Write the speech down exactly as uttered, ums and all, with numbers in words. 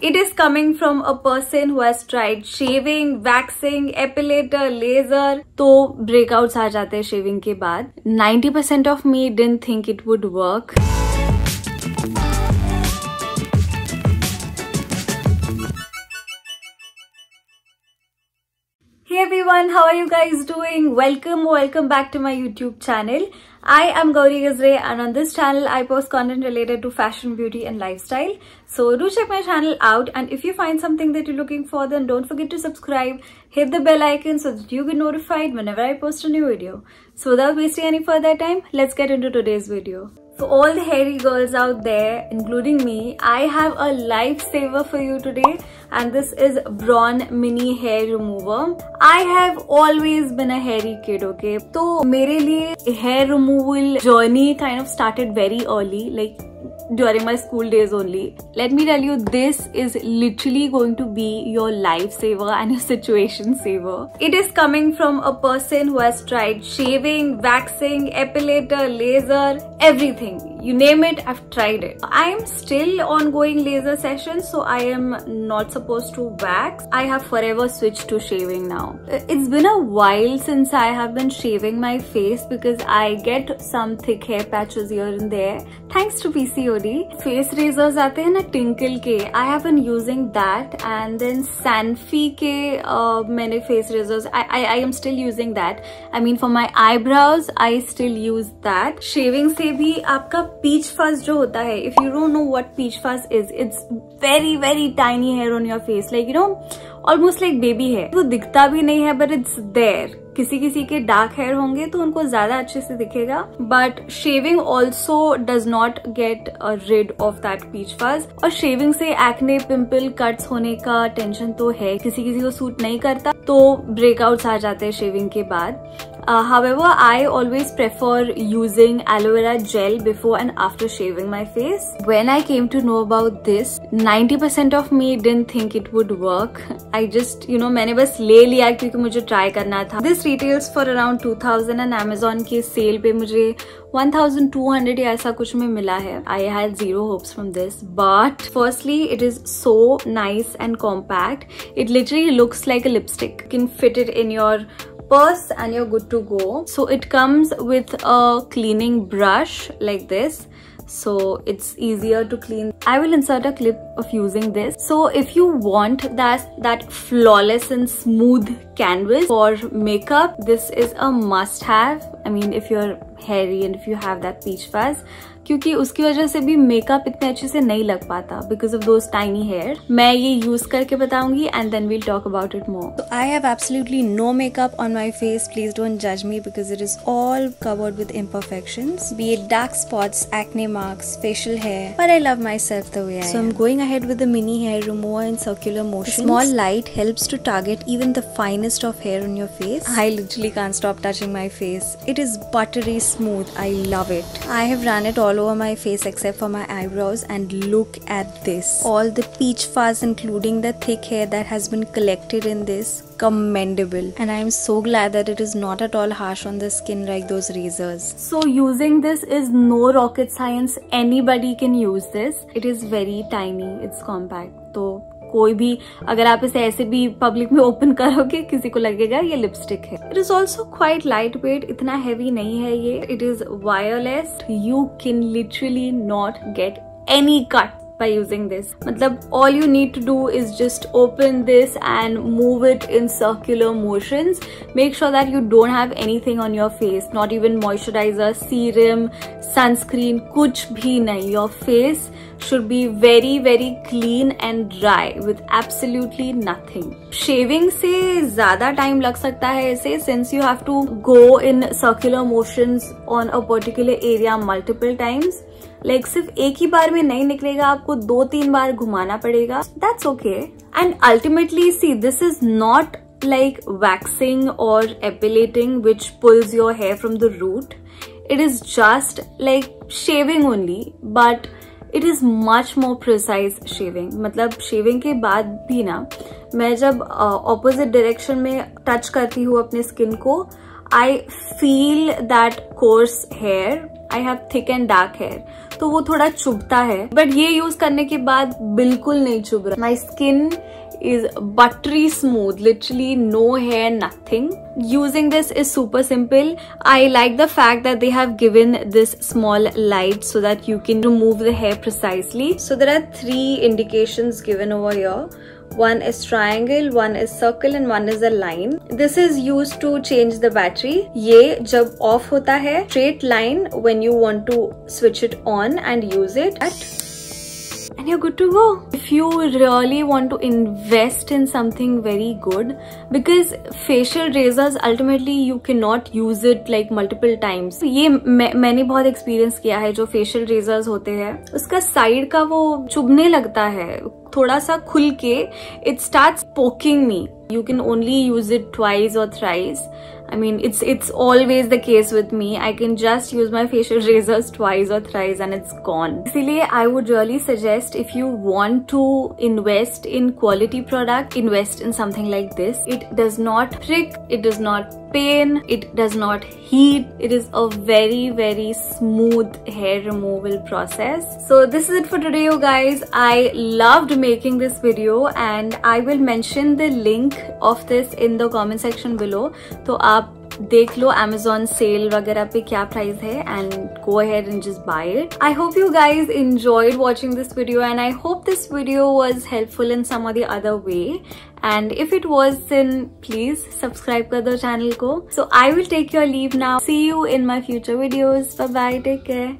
It is coming from a person who has tried shaving, waxing, epilator, laser. So breakouts आ जाते हैं shaving के बाद. ninety percent of me didn't think it would work. Hey everyone, how are you guys doing? Welcome, welcome back to my YouTube channel. I am Gauri Gajare, and on this channel I post content related to fashion, beauty and lifestyle. So do check my channel out, and if you find something that you're looking for, then don't forget to subscribe, hit the bell icon so that you get notified whenever I post a new video. So without wasting any further time, let's get into today's video. For all the hairy girls out there, including me, I have a lifesaver for you today, and this is Braun Mini Hair Remover. I have always been a hairy kid, okay? So, मेरे लिए hair removal journey kind of started very early, like during my school days only. Let me tell you, this is literally going to be your lifesaver and your situation saver. It is coming from a person who has tried shaving, waxing, epilator, laser, everything. You name it, I've tried it. I am still ongoing laser sessions, so I am not supposed to wax. I have forever switched to shaving now. It's been a while since I have been shaving my face because I get some thick hair patches here and there, thanks to P C O D. Face razors आते हैं ना tinkle के, I have been using that, and then Sanfi के uh, मैंने face razors, I, I I am still using that. I mean for my eyebrows I still use that. Shaving से भी आपका peach fuzz जो होता है, if you don't know what peach fuzz is, it's very very tiny hair on your face, like you know, almost like baby hair. वो दिखता भी नहीं है but it's there. किसी किसी के डार्क हेयर होंगे तो उनको ज्यादा अच्छे से दिखेगा, but shaving also does not get rid of that peach fuzz. और शेविंग से एक्ने, पिंपल, कट्स होने का टेंशन तो है, किसी किसी को सूट नहीं करता तो ब्रेकआउट्स आ जाते हैं शेविंग के बाद. Uh, however, I always prefer using aloe vera gel before and after shaving my face. When I came to know about this, ninety percent of me didn't think it would work. I just, you know, मैंने बस ले लिया क्योंकि मुझे try करना था. This retails for around two thousand and Amazon के sale पे मुझे twelve hundred या ऐसा कुछ में मिला है. I had zero hopes from this, but firstly, it is so nice and compact. It literally looks like a lipstick. You can fit it in your purse and you're good to go. So it comes with a cleaning brush like this, so it's easier to clean. I will insert a clip of using this. So if you want that that flawless and smooth canvas for makeup, this is a must have. I mean if you're hairy and if you have that peach fuzz, क्योंकि उसकी वजह से भी makeup इतने अच्छे से नहीं लग पाता because of those tiny hair. मैं ये यूज करके बताऊंगी and then we'll talk about it more. So I have absolutely no makeup on my face. Please don't judge me because it is all covered with imperfections, be it dark spots, acne marks, facial hair. But I love myself the way I am. So I'm going ahead with the mini hair remover in circular motions. The small light helps to target even the finest of hair on your face. I literally can't stop touching my face. It is buttery smooth. I love it. I have run it all over my face except for my eyebrows, and look at this. All the peach fuzz, including the thick hair that has been collected in this, commendable. And I am so glad that it is not at all harsh on the skin like those razors. So using this is no rocket science. Anybody can use this. It is very tiny. It's compact. So कोई भी अगर आप इसे ऐसे भी public में open करोगे किसी को लगेगा ये लिपस्टिक है. It is also quite light weight, इतना हैवी नहीं है ये. It is wireless, you can literally not get any cut by using this. मतलब all you need to do is just open this and move it in circular motions. Make sure that you don't have anything on your face, not even moisturizer, serum, sunscreen, कुछ भी नहीं. Your face should be very very clean and dry with absolutely nothing. Shaving से ज़्यादा time लग सकता है इसे, since you have to go in circular motions on a particular area multiple times. Like like, सिर्फ एक ही बार में नहीं निकलेगा, आपको दो तीन बार घुमाना पड़ेगा. That's okay. And ultimately see, this is not like waxing और epilating which pulls your hair from the root. It is just like shaving only, but it is much more precise shaving. मतलब shaving के बाद भी ना मैं जब opposite uh, direction में touch करती हूँ अपने स्किन को, I feel that coarse hair I have thick and dark hair, तो वो थोड़ा चुभता है, बट ये यूज करने के बाद बिल्कुल नहीं चुभ रहा। My skin is buttery smooth, literally no hair, nothing. Using this is super simple. I like the fact that they have given this small light so that you can remove the hair precisely. So there are three indications given over here. One is triangle, one is circle and one is a line. This is used to change the battery. ये जब off होता है, straight line when you want to switch it on and use it. At And you're good to go. If you really want to invest in something very good, because facial razors ultimately you cannot use it like multiple times. ये मैं मैंने बहुत experience किया है, जो facial razors होते हैं उसका side का वो चुभने लगता है थोड़ा सा खुल के, it starts poking me. You can only use it twice or thrice. I mean, it's it's always the case with me. I can just use my facial razors twice or thrice and it's gone. इसलिए I would really suggest if you want to invest in quality product, invest in something like this. It does not prick, it does not pain, it does not heat. It is a very very smooth hair removal process. So this is it for today, you guys. I loved making this video and I will mention the link of this in the comment section below. So आप देख लो Amazon cell वगैरह पे क्या price है and go ahead and just buy it. I hope you guys enjoyed watching this video and I hope this video was helpful in some or the other way. And if it was, then please subscribe कर दो channel को. So I will take your leave now. See you in my future videos. Bye bye. Take care.